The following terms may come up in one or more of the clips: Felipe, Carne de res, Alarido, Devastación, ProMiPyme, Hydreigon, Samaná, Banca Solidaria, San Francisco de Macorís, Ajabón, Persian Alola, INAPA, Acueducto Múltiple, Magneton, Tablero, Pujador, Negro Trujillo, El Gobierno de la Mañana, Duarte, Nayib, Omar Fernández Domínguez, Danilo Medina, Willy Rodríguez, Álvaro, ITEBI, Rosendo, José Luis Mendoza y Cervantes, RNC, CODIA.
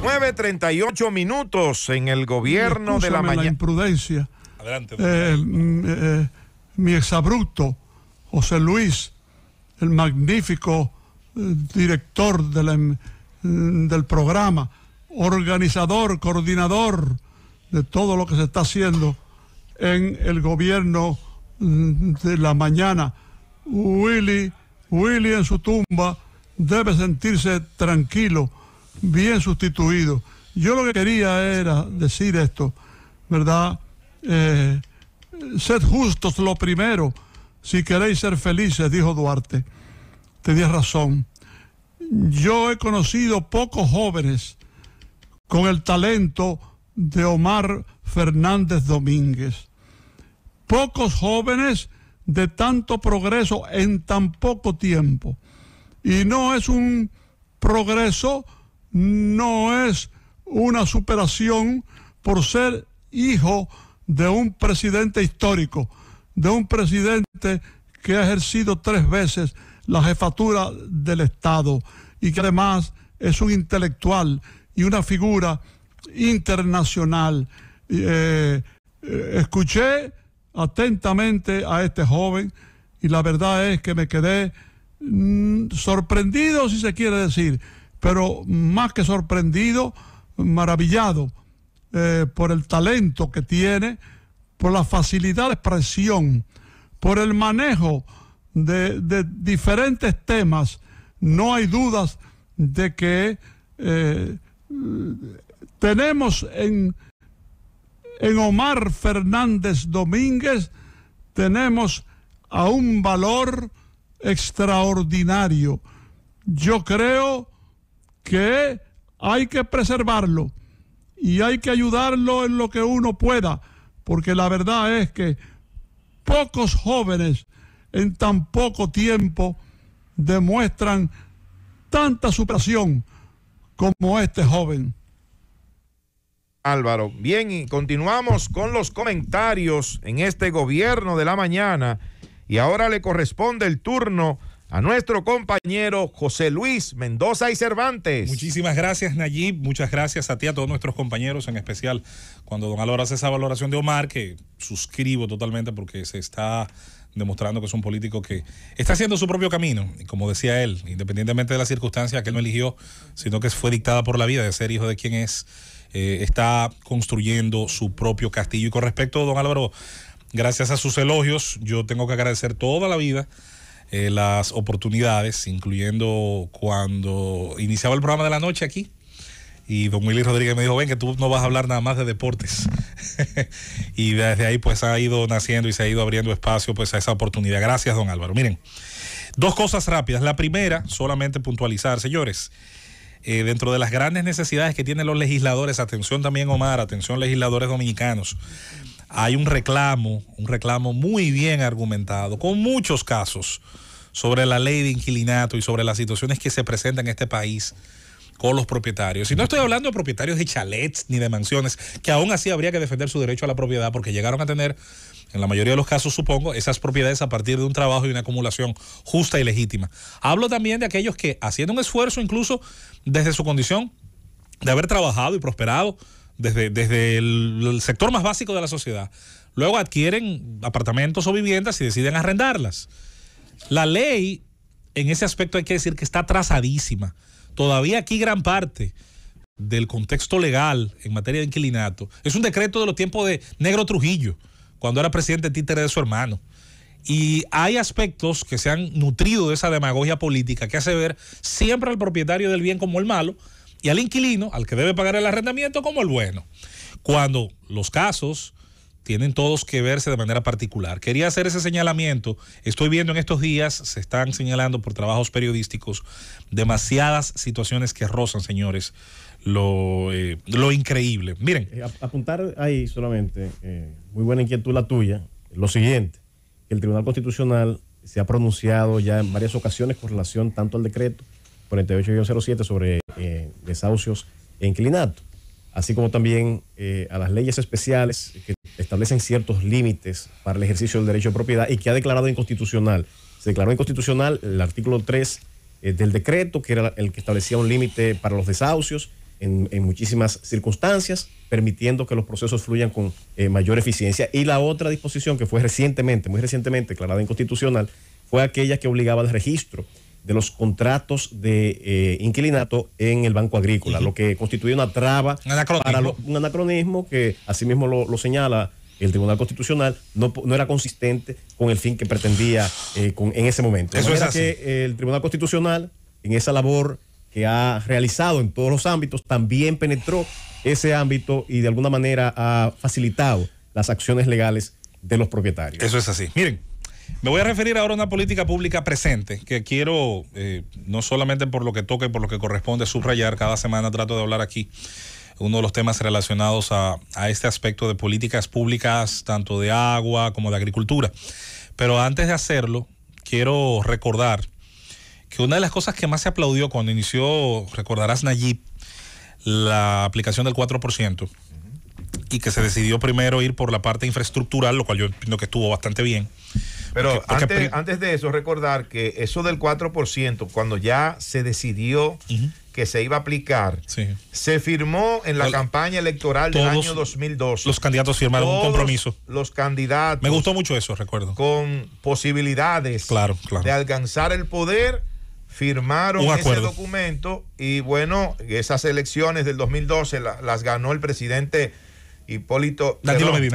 9:38 minutos en el gobierno de la mañana. La imprudencia. Adelante. Mi exabrupto, José Luis, el magnífico director de del programa, organizador, coordinador de todo lo que se está haciendo en el gobierno de la mañana. Willy en su tumba debe sentirse tranquilo, bien sustituido. Yo lo que quería era decir esto, ¿verdad? Sed justos lo primero, si queréis ser felices, dijo Duarte. Tenías razón. Yo he conocido pocos jóvenes con el talento de Omar Fernández Domínguez. Pocos jóvenes de tanto progreso en tan poco tiempo. Y no es un progreso, no es una superación por ser hijo de un presidente histórico, de un presidente que ha ejercido 3 veces la jefatura del Estado y que además es un intelectual y una figura internacional. Escuché atentamente a este joven y la verdad es que me quedé sorprendido, si se quiere decir, pero más que sorprendido, maravillado por el talento que tiene, por la facilidad de expresión, por el manejo de diferentes temas. No hay dudas de que tenemos en Omar Fernández Domínguez, tenemos a un valor extraordinario. Yo creo que hay que preservarlo y hay que ayudarlo en lo que uno pueda, porque la verdad es que pocos jóvenes en tan poco tiempo demuestran tanta superación como este joven. Álvaro, bien, y continuamos con los comentarios en este gobierno de la mañana y ahora le corresponde el turno a nuestro compañero José Luis Mendoza y Cervantes. Muchísimas gracias, Nayib, muchas gracias a ti, a todos nuestros compañeros, en especial cuando don Álvaro hace esa valoración de Omar, que suscribo totalmente porque se está demostrando que es un político que está haciendo su propio camino, y como decía él, independientemente de las circunstancias que él no eligió, sino que fue dictada por la vida de ser hijo de quien es, está construyendo su propio castillo. Y con respecto a don Álvaro, gracias a sus elogios, yo tengo que agradecer toda la vida las oportunidades, incluyendo cuando iniciaba el programa de la noche aquí, y don Willy Rodríguez me dijo, ven que tú no vas a hablar nada más de deportes. Y desde ahí pues ha ido naciendo y se ha ido abriendo espacio pues a esa oportunidad. Gracias, don Álvaro. Miren, 2 cosas rápidas. La primera, solamente puntualizar, señores, dentro de las grandes necesidades que tienen los legisladores, atención también Omar, atención legisladores dominicanos, hay un reclamo muy bien argumentado, con muchos casos, sobre la ley de inquilinato y sobre las situaciones que se presentan en este país con los propietarios. Y no estoy hablando de propietarios de chalets ni de mansiones, que aún así habría que defender su derecho a la propiedad, porque llegaron a tener, en la mayoría de los casos supongo, esas propiedades a partir de un trabajo y una acumulación justa y legítima. Hablo también de aquellos que, haciendo un esfuerzo incluso desde su condición de haber trabajado y prosperado desde el sector más básico de la sociedad, luego adquieren apartamentos o viviendas y deciden arrendarlas. La ley, en ese aspecto hay que decir que está atrasadísima. Todavía aquí gran parte del contexto legal en materia de inquilinato es un decreto de los tiempos de Negro Trujillo, cuando era presidente títere de su hermano. Y hay aspectos que se han nutrido de esa demagogia política que hace ver siempre al propietario del bien como el malo y al inquilino, al que debe pagar el arrendamiento, como el bueno, cuando los casos tienen todos que verse de manera particular. Quería hacer ese señalamiento. Estoy viendo en estos días, se están señalando por trabajos periodísticos, demasiadas situaciones que rozan, señores, lo increíble. Miren. Apuntar ahí solamente, muy buena inquietud la tuya, lo siguiente, que el Tribunal Constitucional se ha pronunciado ya en varias ocasiones con relación tanto al decreto 48-07 sobre desahucios e inquilinato, así como también a las leyes especiales que establecen ciertos límites para el ejercicio del derecho de propiedad y que ha declarado inconstitucional. Se declaró inconstitucional el artículo 3 del decreto, que era el que establecía un límite para los desahucios, en muchísimas circunstancias, permitiendo que los procesos fluyan con mayor eficiencia. Y la otra disposición que fue recientemente, muy recientemente, declarada inconstitucional, fue aquella que obligaba al registro de los contratos de inquilinato en el Banco Agrícola, lo que constituye una traba, un anacronismo que asimismo lo señala el Tribunal Constitucional. No era consistente con el fin que pretendía en ese momento. Eso es así. Que el Tribunal Constitucional, en esa labor que ha realizado en todos los ámbitos, también penetró ese ámbito y de alguna manera ha facilitado las acciones legales de los propietarios. Eso es así. Miren, me voy a referir ahora a una política pública presente que quiero, no solamente por lo que toca y por lo que corresponde, subrayar. Cada semana trato de hablar aquí uno de los temas relacionados a este aspecto de políticas públicas, tanto de agua como de agricultura. Pero antes de hacerlo, quiero recordar que una de las cosas que más se aplaudió cuando inició, recordarás, Nayib, la aplicación del 4%, y que se decidió primero ir por la parte infraestructural, lo cual yo entiendo que estuvo bastante bien. Pero antes de eso, recordar que eso del 4%, cuando ya se decidió que se iba a aplicar, se firmó en la campaña electoral del año 2012. Los candidatos firmaron un compromiso. Los candidatos. Me gustó mucho eso, recuerdo. Con posibilidades de alcanzar el poder, firmaron ese documento. Y bueno, esas elecciones del 2012 las ganó el presidente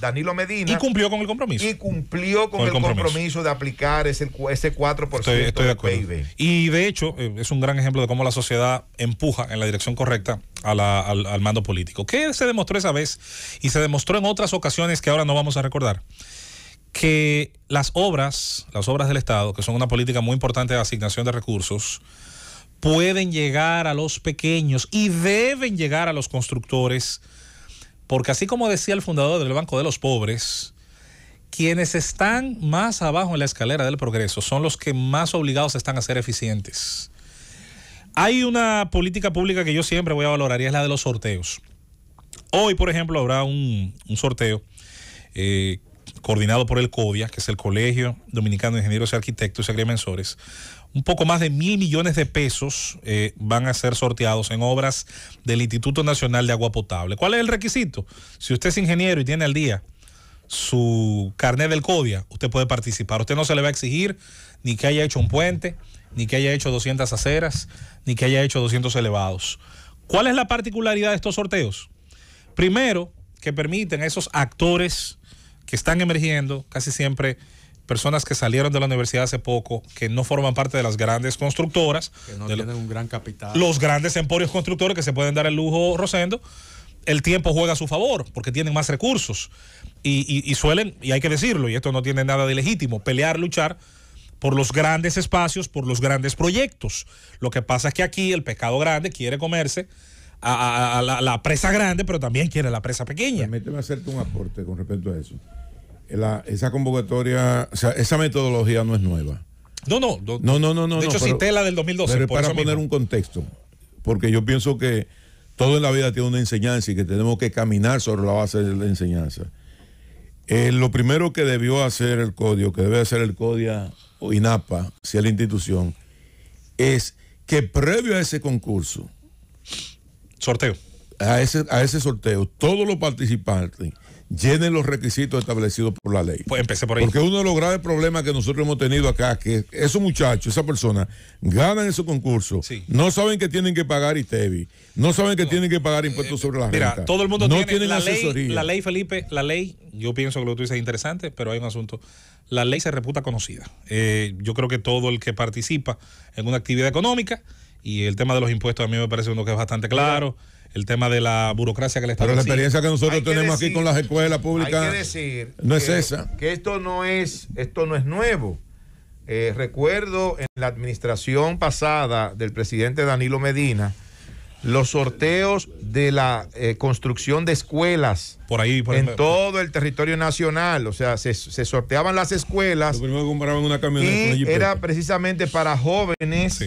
Danilo Medina. Y cumplió con el compromiso. Y cumplió con el compromiso de aplicar ese 4% estoy de acuerdo. PIB. Y de hecho, es un gran ejemplo de cómo la sociedad empuja en la dirección correcta al mando político. ¿Qué se demostró esa vez? Y se demostró en otras ocasiones que ahora no vamos a recordar. Que las obras del Estado, que son una política muy importante de asignación de recursos, pueden llegar a los pequeños y deben llegar a los constructores. Porque así como decía el fundador del Banco de los Pobres, quienes están más abajo en la escalera del progreso son los que más obligados están a ser eficientes. Hay una política pública que yo siempre voy a valorar y es la de los sorteos. Hoy, por ejemplo, habrá un sorteo coordinado por el CODIA, que es el Colegio Dominicano de Ingenieros y Arquitectos y Agrimensores. Un poco más de 1.000 millones de pesos van a ser sorteados en obras del Instituto Nacional de Agua Potable. ¿Cuál es el requisito? Si usted es ingeniero y tiene al día su carnet del CODIA, usted puede participar. Usted no se le va a exigir ni que haya hecho un puente, ni que haya hecho 200 aceras, ni que haya hecho 200 elevados. ¿Cuál es la particularidad de estos sorteos? Primero, que permiten a esos actores que están emergiendo, casi siempre personas que salieron de la universidad hace poco, que no forman parte de las grandes constructoras, que no tienen un gran capital, los grandes emporios constructores que se pueden dar el lujo, Rosendo. El tiempo juega a su favor porque tienen más recursos y suelen, y hay que decirlo, y esto no tiene nada de legítimo, pelear, luchar por los grandes espacios, por los grandes proyectos. Lo que pasa es que aquí el pescado grande quiere comerse a la presa grande, pero también quiere la presa pequeña. Permíteme hacerte un aporte con respecto a eso. Esa convocatoria, o sea, esa metodología no es nueva. No. De hecho, cité la del 2012. Pero para poner un contexto, porque yo pienso que todo en la vida tiene una enseñanza y que tenemos que caminar sobre la base de la enseñanza. Lo primero que debió hacer el CODIA, que debe hacer el CODIA o INAPA, si es la institución, es que previo a ese concurso, a ese sorteo, todos los participantes llenen los requisitos establecidos por la ley. Pues empecé por ahí. Porque uno de los graves problemas que nosotros hemos tenido acá, que esos muchachos, esas personas, ganan esos concursos, no saben que tienen que pagar ITEBI, no saben que tienen que pagar impuestos sobre la renta. Mira, todo el mundo tiene la asesoría. La ley, Felipe, la ley, yo pienso que lo que tú dices es interesante, pero hay un asunto. La ley se reputa conocida. Yo creo que todo el que participa en una actividad económica, y el tema de los impuestos a mí me parece uno que es bastante claro. El tema de la burocracia que le está dando. Pero la experiencia que nosotros tenemos aquí con las escuelas públicas. Hay que decir no es esa. Que esto no es nuevo. Recuerdo en la administración pasada del presidente Danilo Medina, los sorteos de la construcción de escuelas por ahí. Todo el territorio nacional. O sea, se sorteaban las escuelas. Lo primero que compraban una camioneta. Y era precisamente para jóvenes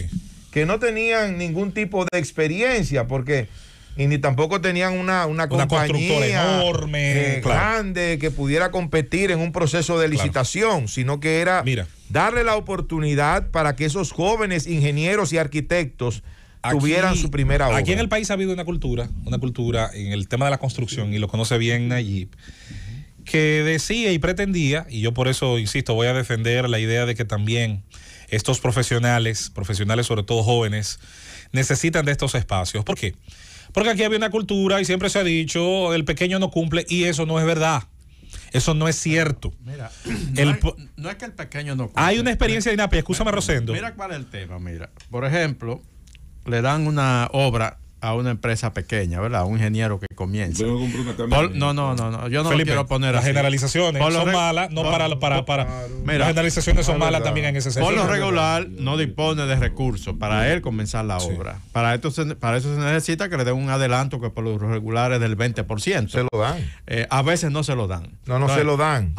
que no tenían ningún tipo de experiencia, porque ni tampoco tenían una compañía enorme, grande, que pudiera competir en un proceso de licitación, sino que era darle la oportunidad para que esos jóvenes ingenieros y arquitectos tuvieran su primera obra. Aquí en el país ha habido una cultura en el tema de la construcción, y lo conoce bien Nayib, que decía y pretendía, y yo por eso, insisto, voy a defender la idea de que también estos profesionales sobre todo jóvenes, necesitan de estos espacios. ¿Por qué? Porque aquí había una cultura y siempre se ha dicho, el pequeño no cumple, y eso no es verdad. Eso no es cierto. Mira, no es que el pequeño no cumple. Hay una experiencia de INAPA, escúchame Rosendo. Mira cuál es el tema, mira. Por ejemplo, le dan una obra a una empresa pequeña, ¿verdad? A un ingeniero que comienza. No, yo no Felipe, lo quiero poner así. Las generalizaciones son malas, no para. Mira, las generalizaciones son malas también en ese sentido. Por lo regular no dispone de recursos para él comenzar la obra. Sí. Para eso se necesita que le den un adelanto que por los regulares del 20%. Se lo dan. A veces no se lo dan. Entonces, se lo dan.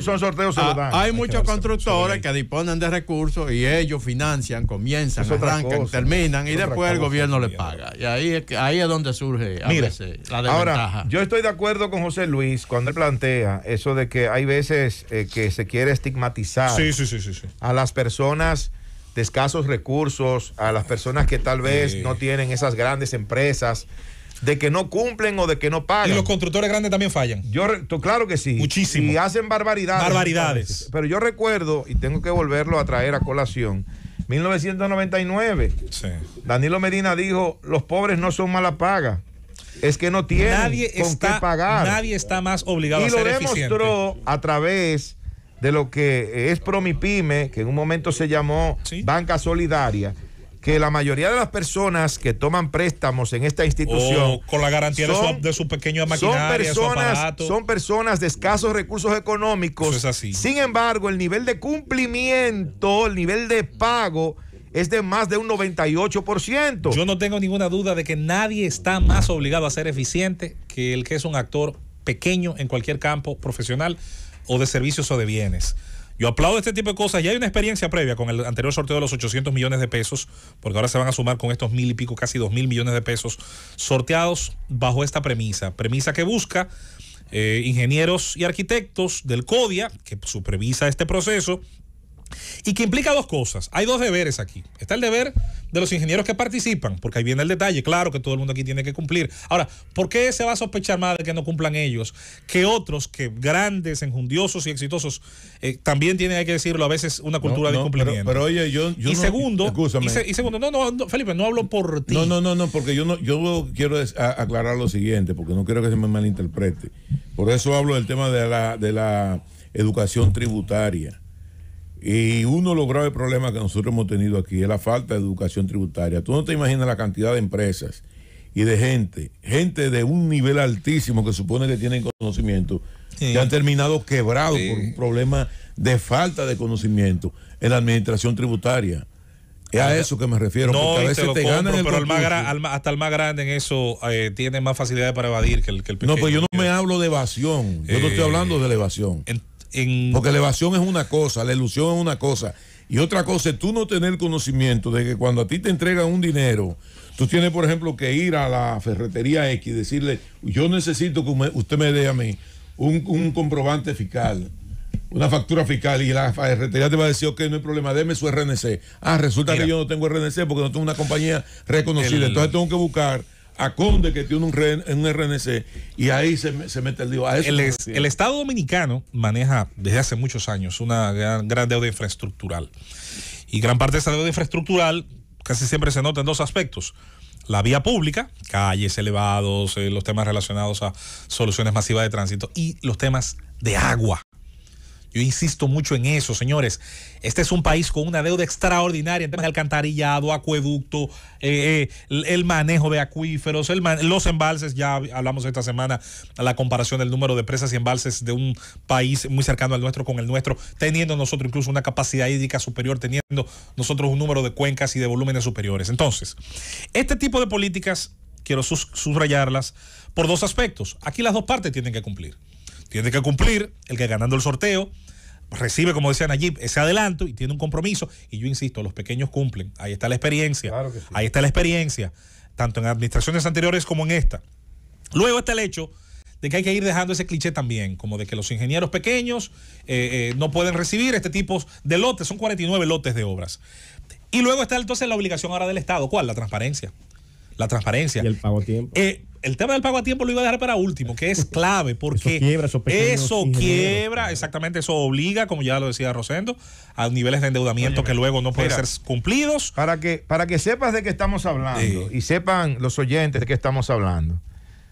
Son sorteos, se lo dan. Hay muchos constructores que disponen de recursos y ellos financian, comienzan, arrancan, terminan y después el gobierno le paga. Y ahí es donde surge a veces la desventaja. Ahora, yo estoy de acuerdo con José Luis cuando él plantea eso de que hay veces que se quiere estigmatizar a las personas de escasos recursos, a las personas que tal vez no tienen esas grandes empresas, de que no cumplen o de que no pagan. Y los constructores grandes también fallan. Claro que sí. Muchísimo. Y hacen barbaridades. Pero yo recuerdo, y tengo que volverlo a traer a colación, 1999, Danilo Medina dijo, los pobres no son mala paga, es que no tienen qué pagar. Nadie está más obligado a ser eficiente. Y lo demostró a través de lo que es ProMiPyme, que en un momento se llamó Banca Solidaria, que la mayoría de las personas que toman préstamos en esta institución con la garantía de su pequeña maquinaria, son personas de escasos recursos económicos. Eso es así. Sin embargo, el nivel de cumplimiento, el nivel de pago es de más de un 98%. Yo no tengo ninguna duda de que nadie está más obligado a ser eficiente que el que es un actor pequeño en cualquier campo profesional o de servicios o de bienes. Yo aplaudo este tipo de cosas. Ya hay una experiencia previa con el anterior sorteo de los 800 millones de pesos, porque ahora se van a sumar con estos 1000 y pico, casi 2000 millones de pesos sorteados bajo esta premisa que busca ingenieros y arquitectos del CODIA, que supervisa este proceso y que implica dos cosas. Hay dos deberes aquí. Está el deber de los ingenieros que participan, porque ahí viene el detalle. Claro que todo el mundo aquí tiene que cumplir. Ahora, ¿por qué se va a sospechar más de que no cumplan ellos que otros, que grandes, enjundiosos y exitosos también tienen, hay que decirlo, a veces una cultura de incumplimiento? Pero oye, yo segundo, no, Felipe, no hablo por ti. No, porque yo quiero aclarar lo siguiente, porque no quiero que se me malinterprete. Por eso hablo del tema de la educación tributaria. Y uno de los graves problemas que nosotros hemos tenido aquí es la falta de educación tributaria. Tú no te imaginas la cantidad de empresas y de gente de un nivel altísimo que supone que tienen conocimiento, que han terminado quebrados por un problema de falta de conocimiento en la administración tributaria. Es a eso que me refiero, porque a veces te ganan el concurso. Pero hasta el más grande en eso tiene más facilidad para evadir que el pequeño. No, pero yo no me hablo de evasión, yo no estoy hablando de la evasión. Porque la evasión es una cosa, la ilusión es una cosa, y otra cosa es tú no tener conocimiento de que cuando a ti te entregan un dinero, tú tienes, por ejemplo, que ir a la ferretería X y decirle, yo necesito que usted me dé a mí un comprobante fiscal, una factura fiscal, y la ferretería te va a decir, ok, no hay problema, deme su RNC. Resulta que yo no tengo RNC porque no tengo una compañía reconocida, entonces tengo que buscar a Conde, que tiene un RNC, y ahí se mete el lío. El Estado dominicano maneja desde hace muchos años una gran deuda infraestructural. Y gran parte de esa deuda infraestructural casi siempre se nota en dos aspectos. La vía pública, calles, elevados, los temas relacionados a soluciones masivas de tránsito, y los temas de agua. Yo insisto mucho en eso, señores. Este es un país con una deuda extraordinaria en temas de alcantarillado, acueducto, el manejo de acuíferos, los embalses. Ya hablamos esta semana la comparación del número de presas y embalses de un país muy cercano al nuestro con el nuestro, teniendo nosotros incluso una capacidad hídrica superior, teniendo nosotros un número de cuencas y de volúmenes superiores. Entonces, este tipo de políticas quiero subrayarlas por dos aspectos. Aquí las dos partes tienen que cumplir. Tiene que cumplir el que ganando el sorteo recibe, como decía Nayib, ese adelanto y tiene un compromiso. Y yo insisto, los pequeños cumplen. Ahí está la experiencia. Claro que sí. Ahí está la experiencia, tanto en administraciones anteriores como en esta. Luego está el hecho de que hay que ir dejando ese cliché también, como de que los ingenieros pequeños no pueden recibir este tipo de lotes. Son 49 lotes de obras. Y luego está entonces la obligación ahora del Estado. ¿Cuál? La transparencia. La transparencia. Y el pago a tiempo. El tema del pago a tiempo lo iba a dejar para último, que es clave, porque eso quiebra, exactamente, eso obliga, como ya lo decía Rosendo, a niveles de endeudamiento que luego no pueden ser cumplidos. Para que sepas de qué estamos hablando y sepan los oyentes de qué estamos hablando.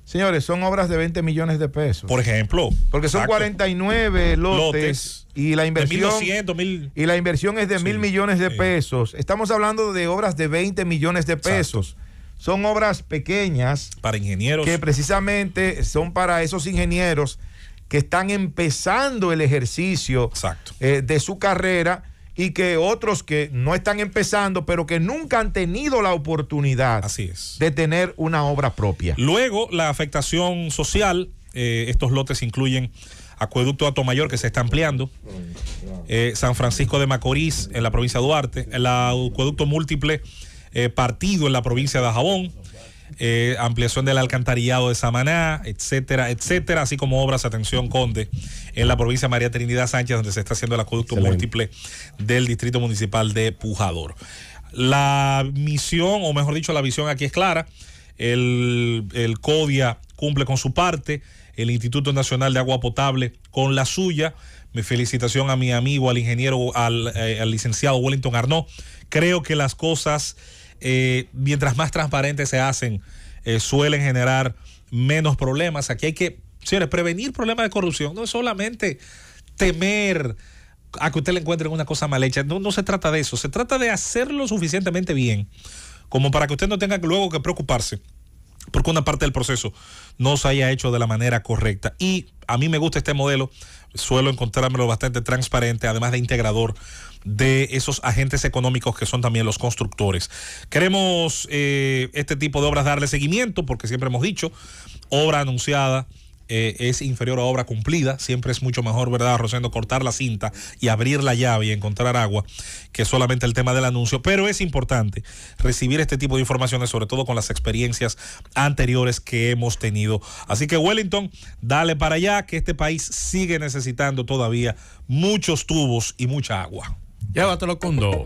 Señores, son obras de 20 millones de pesos. Por ejemplo. Porque son 49 lotes y la inversión de 1.200, 1.000, y la inversión es de 1.000 millones de pesos. Estamos hablando de obras de 20 millones de pesos. Exacto. Son obras pequeñas para ingenieros, que precisamente son para esos ingenieros que están empezando el ejercicio de su carrera, y que otros que no están empezando, pero que nunca han tenido la oportunidad de tener una obra propia. Luego, la afectación social. Estos lotes incluyen Acueducto Alto Mayor, que se está ampliando, San Francisco de Macorís, en la provincia de Duarte, el Acueducto Múltiple partido en la provincia de Ajabón, ampliación del alcantarillado de Samaná, etcétera, etcétera, así como obras, atención, Conde, en la provincia de María Trinidad Sánchez, donde se está haciendo el acueducto múltiple del distrito municipal de Pujador. La misión, o mejor dicho, la visión aquí es clara. El CODIA cumple con su parte, el Instituto Nacional de Agua Potable con la suya. Mi felicitación a mi amigo, al ingeniero, al licenciado Wellington Arnó. Creo que las cosas, mientras más transparentes se hacen, suelen generar menos problemas. Aquí hay que, señores, prevenir problemas de corrupción. No es solamente temer a que usted le encuentre una cosa mal hecha. No, no se trata de eso. Se trata de hacerlo suficientemente bien como para que usted no tenga luego que preocuparse porque una parte del proceso no se haya hecho de la manera correcta. Y a mí me gusta este modelo, suelo encontrármelo bastante transparente, además de integrador de esos agentes económicos que son también los constructores. Queremos este tipo de obras darle seguimiento, porque siempre hemos dicho, obra anunciada es inferior a obra cumplida. Siempre es mucho mejor, ¿verdad, Rosendo?, cortar la cinta y abrir la llave y encontrar agua, que solamente el tema del anuncio. Pero es importante recibir este tipo de informaciones, sobre todo con las experiencias anteriores que hemos tenido. Así que, Wellington, dale para allá, que este país sigue necesitando todavía muchos tubos y mucha agua. Llévatelo con dos.